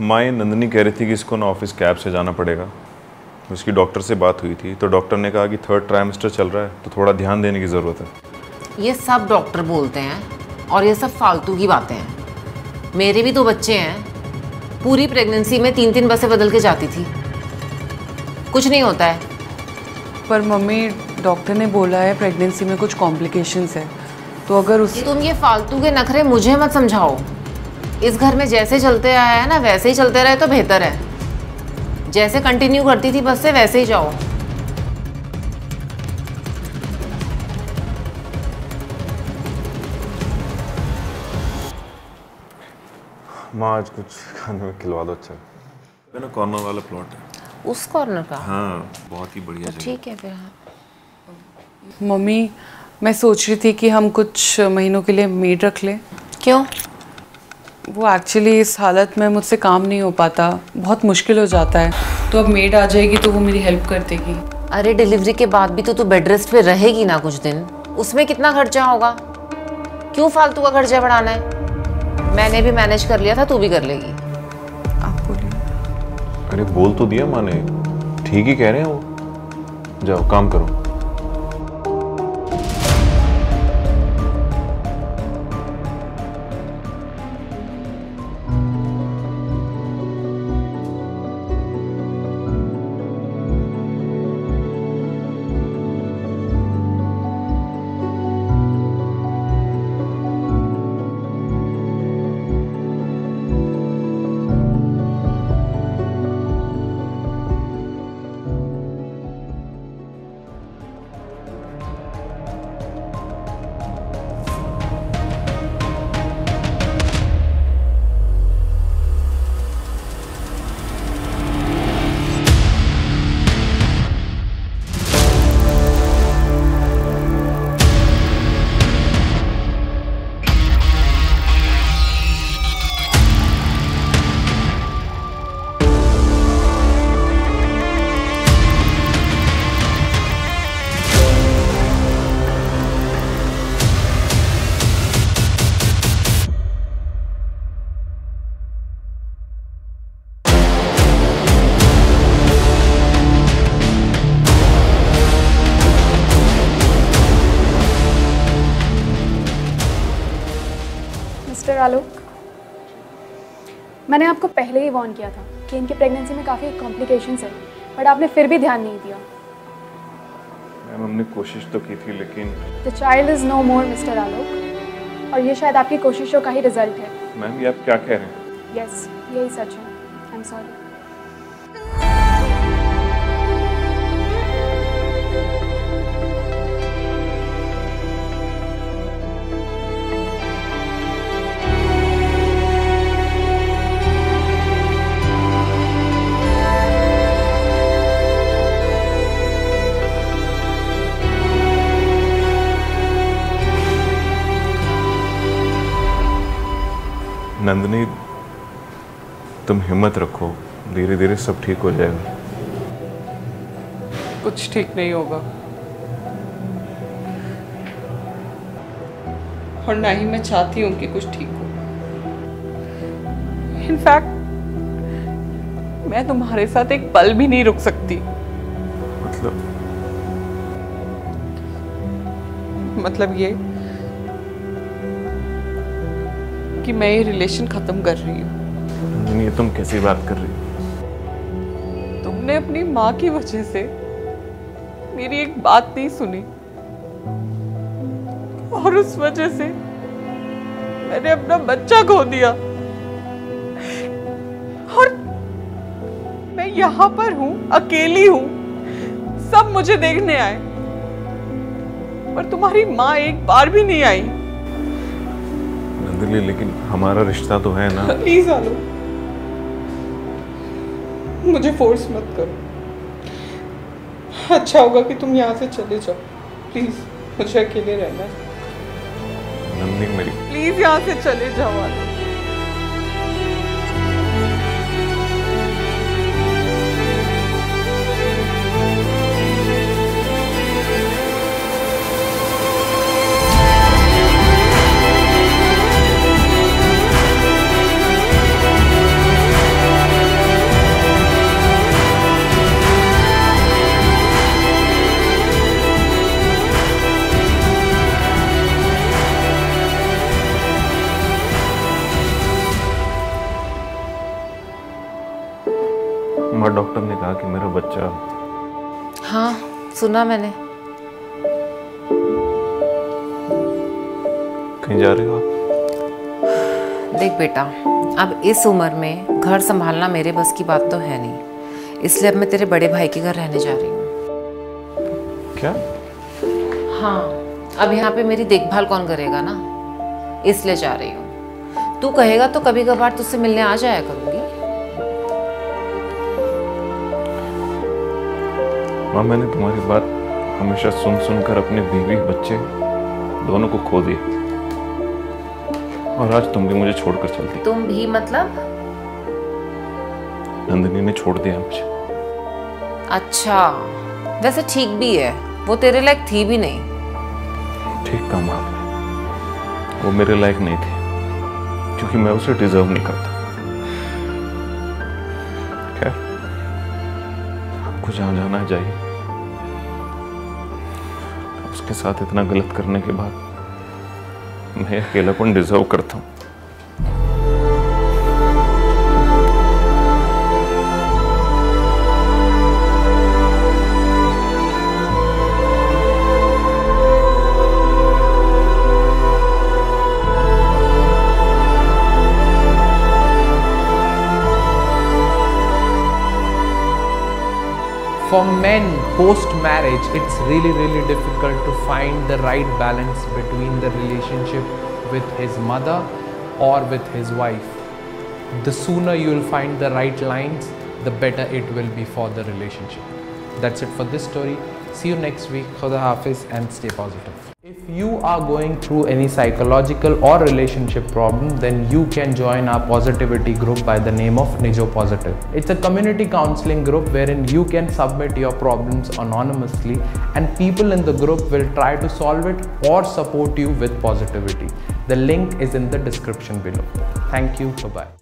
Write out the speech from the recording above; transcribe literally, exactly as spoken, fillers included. माँ नंदनी कह रही थी कि इसको ना ऑफिस कैब से जाना पड़ेगा। उसकी डॉक्टर से बात हुई थी तो डॉक्टर ने कहा कि थर्ड ट्राइमेस्टर चल रहा है तो थोड़ा ध्यान देने की ज़रूरत है। ये सब डॉक्टर बोलते हैं और ये सब फालतू की बातें हैं। मेरे भी दो बच्चे हैं, पूरी प्रेगनेंसी में तीन तीन बसें बदल के जाती थी, कुछ नहीं होता है। पर मम्मी डॉक्टर ने बोला है प्रेगनेंसी में कुछ कॉम्प्लिकेशंस है तो अगर उस तुम ये फालतू के नखरे मुझे मत समझाओ। इस घर में जैसे चलते आया है ना वैसे ही चलते रहे तो बेहतर है। जैसे कंटिन्यू करती थी बस से वैसे ही जाओ। माँ आज कुछ खाने में खिलवा दो। अच्छा है ना कॉर्नर वाला प्लॉट है, उस कॉर्नर का? हाँ बहुत ही बढ़िया। ठीक है फिर। हाँ मम्मी मैं सोच रही थी कि हम कुछ महीनों के लिए मेड रख लें। क्यों? वो एक्चुअली इस हालत में मुझसे काम नहीं हो पाता, बहुत मुश्किल हो जाता है, तो अब मेड आ जाएगी तो वो मेरी हेल्प कर देगी। अरे डिलीवरी के बाद भी तो तू बेड रेस्ट पे रहेगी ना कुछ दिन, उसमें कितना खर्चा होगा? क्यों फालतू का खर्चा बढ़ाना है? मैंने भी मैनेज कर लिया था, तू भी कर लेगी। आप बोलिए। अरे बोल तो दिया माँ ने, ठीक ही कह रहे हो, जाओ काम करो। मैंने आपको पहले ही वार्न किया था कि इनकी प्रेगनेंसी में काफ़ी कॉम्प्लिकेशंस है, बट आपने फिर भी ध्यान नहीं दिया। मैम हमने कोशिश तो की थी लेकिन the child is no more mister Alok, और ये शायद आपकी कोशिशों का ही रिजल्ट है। मैम ये आप क्या कह रहे हैं? यस yes, यही सच है। I am sorry. नंदनी तुम हिम्मत रखो, धीरे धीरे सब ठीक हो जाएगा। कुछ ठीक नहीं होगा और ना ही मैं चाहती हूँ कि कुछ ठीक हो। इनफैक्ट मैं तुम्हारे साथ एक पल भी नहीं रुक सकती। मतलब मतलब ये कि मैं ये रिलेशन खत्म कर रही हूँ। ये तुम कैसी बात कर रही हो? तुमने अपनी माँ की वजह से मेरी एक बात नहीं सुनी और उस वजह से मैंने अपना बच्चा खो दिया, और मैं यहाँ पर हूँ, अकेली हूँ, सब मुझे देखने आए और तुम्हारी माँ एक बार भी नहीं आई। लेकिन हमारा रिश्ता तो है ना। प्लीज आलो मुझे फोर्स मत करो। अच्छा होगा कि तुम यहाँ से चले जाओ। प्लीज मुझे अकेले रहना है। नंदनी मेरी प्लीज यहाँ से चले जाओ आलो। बाद डॉक्टर ने कहा कि मेरा बच्चा। हाँ सुना मैंने। कहीं जा रहे हो आप? देख बेटा, अब इस उम्र में घर संभालना मेरे बस की बात तो है नहीं, इसलिए अब मैं तेरे बड़े भाई के घर रहने जा रही हूँ। क्या? हाँ, अब यहाँ पे मेरी देखभाल कौन करेगा ना, इसलिए जा रही हूँ। तू कहेगा तो कभी कभार तुझसे मिलने आ जाया करूँगी। माँ, मैंने तुम्हारी बात हमेशा सुन सुनकर अपने बीवी बच्चे दोनों को खो दिया, और आज तुम भी मुझे छोड़कर चल दी। तुम भी मतलब? नंदिनी ने छोड़ दिया मुझे। अच्छा, वैसे ठीक भी है, वो तेरे लायक थी भी नहीं। ठीक कहा आपने, वो मेरे लायक नहीं थी, क्योंकि मैं उसे डिजर्व नहीं करता। जहाँ जाना चाहिए, उसके साथ इतना गलत करने के बाद मैं अकेलापन डिजर्व करता हूँ। For men post-marriage, it's really, really difficult to find the right balance between the relationship with his mother or with his wife. The sooner you'll find the right lines, the better it will be for the relationship. That's it for this story. See you next week. Khuda Hafiz and stay positive. If you are going through any psychological or relationship problem, then you can join our positivity group by the name of Nijo Positive. It's a community counseling group wherein you can submit your problems anonymously and people in the group will try to solve it or support you with positivity. The link is in the description below. Thank you. Bye-bye.